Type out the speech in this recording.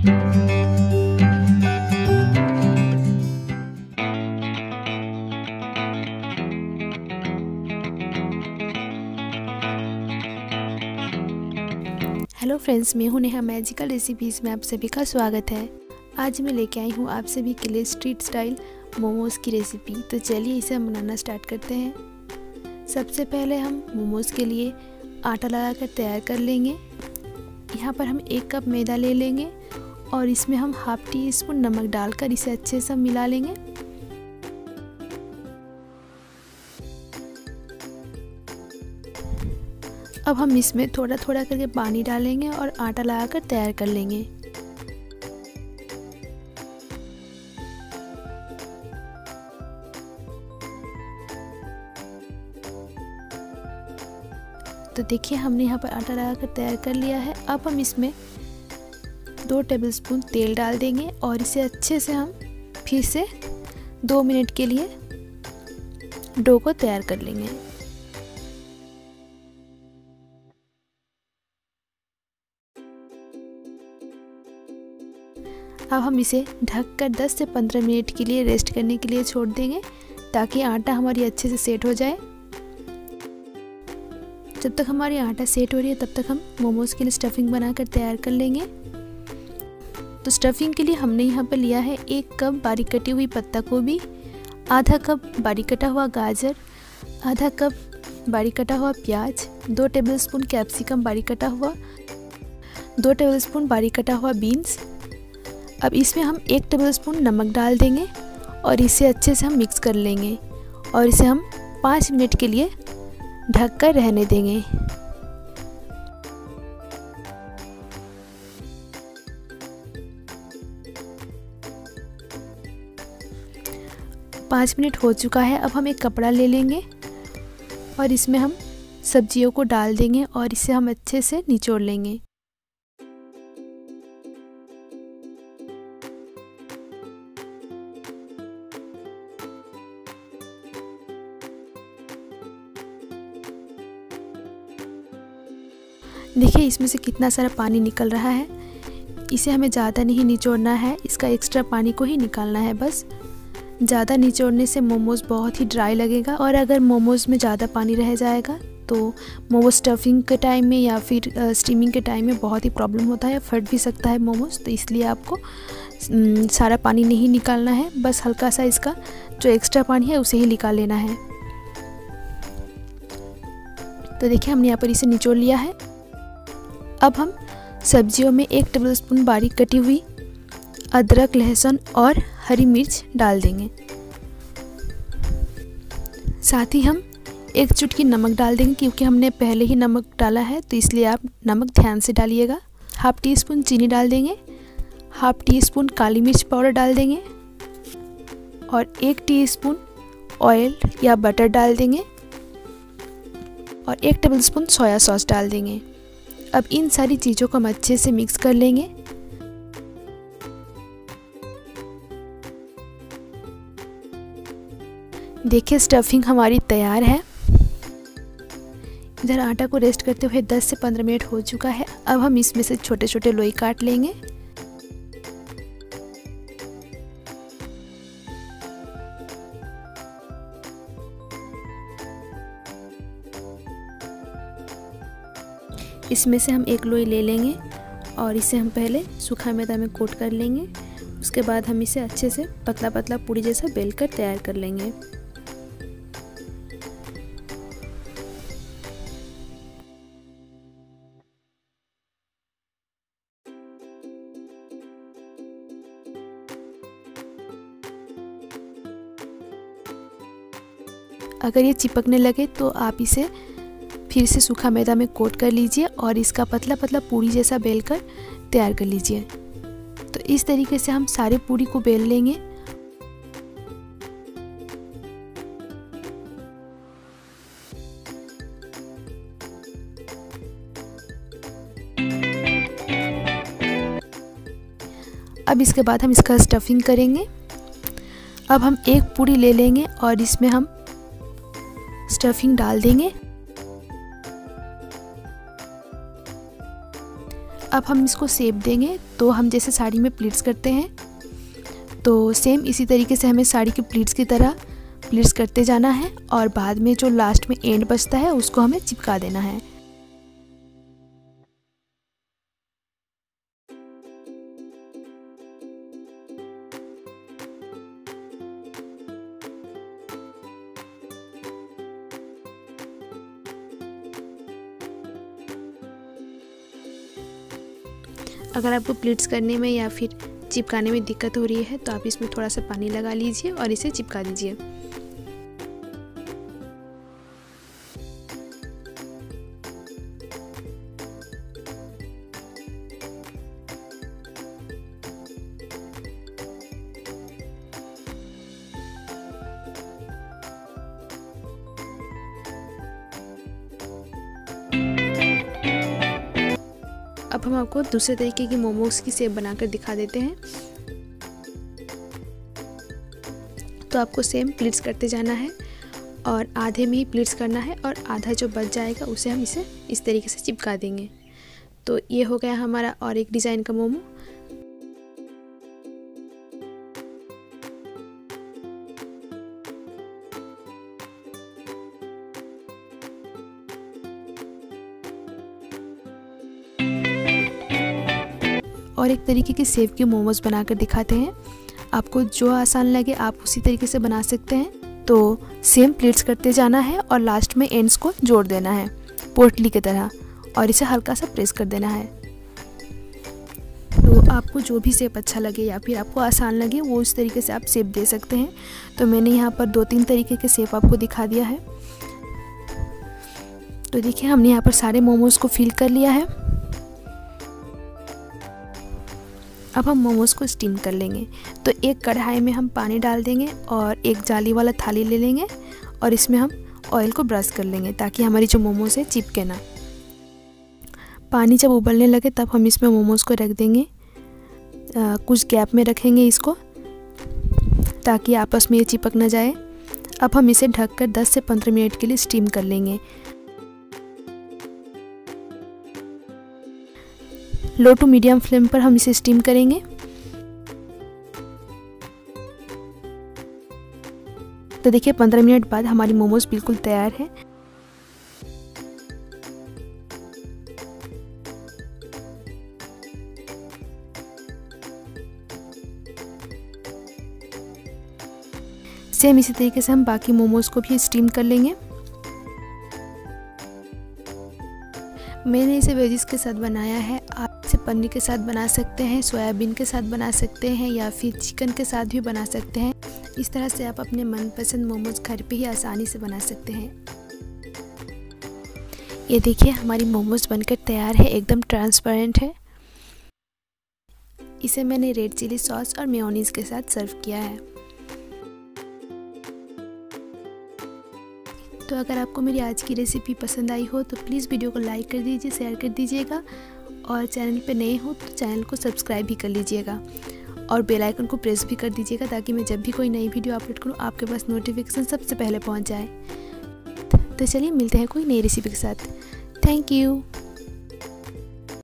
Hello friends, मैं हूँ Neha magical recipes में आप सभी का स्वागत है। आज मैं लेके आई हूँ आप सभी के लिए स्ट्रीट स्टाइल मोमोज़ की रेसिपी। तो चलिए इसे हम बनाना स्टार्ट करते हैं। सबसे पहले हम मोमोज़ के लिए आटा लगाकर तैयार कर लेंगे। यहाँ पर हम 1 कप मैदा ले लेंगे और इसमें हम 1/2 टीस्पून नमक डालकर इसे अच्छे से मिला लेंगे। अब हम इसमें थोड़ा थोड़ा करके पानी डालेंगे और आटा लगाकर तैयार कर लेंगे। तो देखिए हमने यहाँ पर आटा लगाकर तैयार कर लिया है। अब हम इसमें 2 टेबलस्पून तेल डाल देंगे और इसे अच्छे से हम फिर से 2 मिनट के लिए डो को तैयार कर लेंगे। अब हम इसे ढककर 10 से 15 मिनट के लिए रेस्ट करने के लिए छोड़ देंगे ताकि आटा हमारी अच्छे से सेट हो जाए। जब तक हमारी आटा सेट हो रही है तब तक हम मोमोज़ के लिए स्टफिंग बनाकर तैयार कर लेंगे। तो स्टफिंग के लिए हमने यहाँ पर लिया है 1 कप बारीक कटी हुई पत्ता गोभी, 1/2 कप बारीक कटा हुआ गाजर, 1/2 कप बारीक कटा हुआ प्याज, 2 टेबलस्पून कैप्सिकम बारीक कटा हुआ, 2 टेबलस्पून बारीक कटा हुआ बीन्स। अब इसमें हम 1 टेबलस्पून नमक डाल देंगे और इसे अच्छे से हम मिक्स कर लेंगे और इसे हम 5 मिनट के लिए ढक कर रहने देंगे। पाँच मिनट हो चुका है। अब हम एक कपड़ा ले लेंगे और इसमें हम सब्जियों को डाल देंगे और इसे हम अच्छे से निचोड़ लेंगे। देखिए इसमें से कितना सारा पानी निकल रहा है। इसे हमें ज़्यादा नहीं निचोड़ना है, इसका एक्स्ट्रा पानी को ही निकालना है बस। ज़्यादा निचोड़ने से मोमोज़ बहुत ही ड्राई लगेगा और अगर मोमोज़ में ज़्यादा पानी रह जाएगा तो मोमोज स्टफिंग के टाइम में या फिर स्टीमिंग के टाइम में बहुत ही प्रॉब्लम होता है, फट भी सकता है मोमोज़। तो इसलिए आपको सारा पानी नहीं निकालना है, बस हल्का सा इसका जो एक्स्ट्रा पानी है उसे ही निकाल लेना है। तो देखिए हमने यहाँ पर इसे निचोड़ लिया है। अब हम सब्जियों में 1 टेबलस्पून बारीक कटी हुई अदरक, लहसुन और हरी मिर्च डाल देंगे। साथ ही हम 1 चुटकी नमक डाल देंगे क्योंकि हमने पहले ही नमक डाला है, तो इसलिए आप नमक ध्यान से डालिएगा। 1/2 टीस्पून चीनी डाल देंगे, 1/2 टीस्पून काली मिर्च पाउडर डाल देंगे और 1 टीस्पून ऑयल या बटर डाल देंगे और 1 टेबलस्पून सोया सॉस डाल देंगे। अब इन सारी चीज़ों को हम अच्छे से मिक्स कर लेंगे। देखिए स्टफिंग हमारी तैयार है। इधर आटा को रेस्ट करते हुए 10 से 15 मिनट हो चुका है। अब हम इसमें से छोटे छोटे लोई काट लेंगे। इसमें से हम 1 लोई ले लेंगे और इसे हम पहले सूखा मैदा में कोट कर लेंगे। उसके बाद हम इसे अच्छे से पतला पतला पूरी जैसा बेल कर तैयार कर लेंगे। अगर ये चिपकने लगे तो आप इसे फिर से सूखा मैदा में कोट कर लीजिए और इसका पतला पतला पूरी जैसा बेल कर तैयार कर लीजिए। तो इस तरीके से हम सारे पूरी को बेल लेंगे। अब इसके बाद हम इसका स्टफिंग करेंगे। अब हम 1 पूरी ले लेंगे और इसमें हम स्टफिंग डाल देंगे। अब हम इसको शेप देंगे, तो हम जैसे साड़ी में प्लीट्स करते हैं तो सेम इसी तरीके से हमें साड़ी की प्लीट्स की तरह प्लीट्स करते जाना है और बाद में जो लास्ट में एंड बचता है उसको हमें चिपका देना है। अगर आपको प्लीट्स करने में या फिर चिपकाने में दिक्कत हो रही है तो आप इसमें थोड़ा सा पानी लगा लीजिए और इसे चिपका दीजिए। अब हम आपको दूसरे तरीके की मोमोज की शेप बनाकर दिखा देते हैं। तो आपको सेम प्लीट्स करते जाना है और आधे में ही प्लीट्स करना है और आधा जो बच जाएगा उसे हम इसे इस तरीके से चिपका देंगे। तो ये हो गया हमारा और एक डिज़ाइन का मोमो। और एक तरीके के सेव के मोमोज बनाकर दिखाते हैं। आपको जो आसान लगे आप उसी तरीके से बना सकते हैं। तो सेम प्लेट्स करते जाना है और लास्ट में एंड्स को जोड़ देना है पोटली की तरह और इसे हल्का सा प्रेस कर देना है। तो आपको जो भी शेप अच्छा लगे या फिर आपको आसान लगे वो उस तरीके से आप शेप दे सकते हैं। तो मैंने यहाँ पर 2-3 तरीके के शेप आपको दिखा दिया है। तो देखिए हमने यहाँ पर सारे मोमोज को फिल कर लिया है। अब हम मोमोज़ को स्टीम कर लेंगे। तो एक कढ़ाई में हम पानी डाल देंगे और एक जाली वाला थाली ले लेंगे और इसमें हम ऑयल को ब्रश कर लेंगे ताकि हमारी जो मोमोज़ है चिपके ना। पानी जब उबलने लगे तब हम इसमें मोमोज़ को रख देंगे। कुछ गैप में रखेंगे इसको ताकि आपस में ये चिपक ना जाए। अब हम इसे ढक कर 10 से 15 मिनट के लिए स्टीम कर लेंगे। लो टू मीडियम फ्लेम पर हम इसे स्टीम करेंगे। तो देखिए 15 मिनट बाद हमारी मोमोज बिल्कुल तैयार है। सेम इसी तरीके से हम बाकी मोमोज को भी स्टीम कर लेंगे। मैंने इसे वेजिस के साथ बनाया है। आप इसे पनीर के साथ बना सकते हैं, सोयाबीन के साथ बना सकते हैं या फिर चिकन के साथ भी बना सकते हैं। इस तरह से आप अपने मनपसंद मोमोज घर पे ही आसानी से बना सकते हैं। ये देखिए हमारी मोमोज बनकर तैयार है, एकदम ट्रांसपेरेंट है। इसे मैंने रेड चिली सॉस और मेयोनीज के साथ सर्व किया है। तो अगर आपको मेरी आज की रेसिपी पसंद आई हो तो प्लीज़ वीडियो को लाइक कर दीजिए, शेयर कर दीजिएगा और चैनल पे नए हो तो चैनल को सब्सक्राइब भी कर लीजिएगा और बेल आइकन को प्रेस भी कर दीजिएगा ताकि मैं जब भी कोई नई वीडियो अपलोड करूँ आपके पास नोटिफिकेशन सबसे पहले पहुँच जाए। तो चलिए मिलते हैं कोई नई रेसिपी के साथ। Thank you.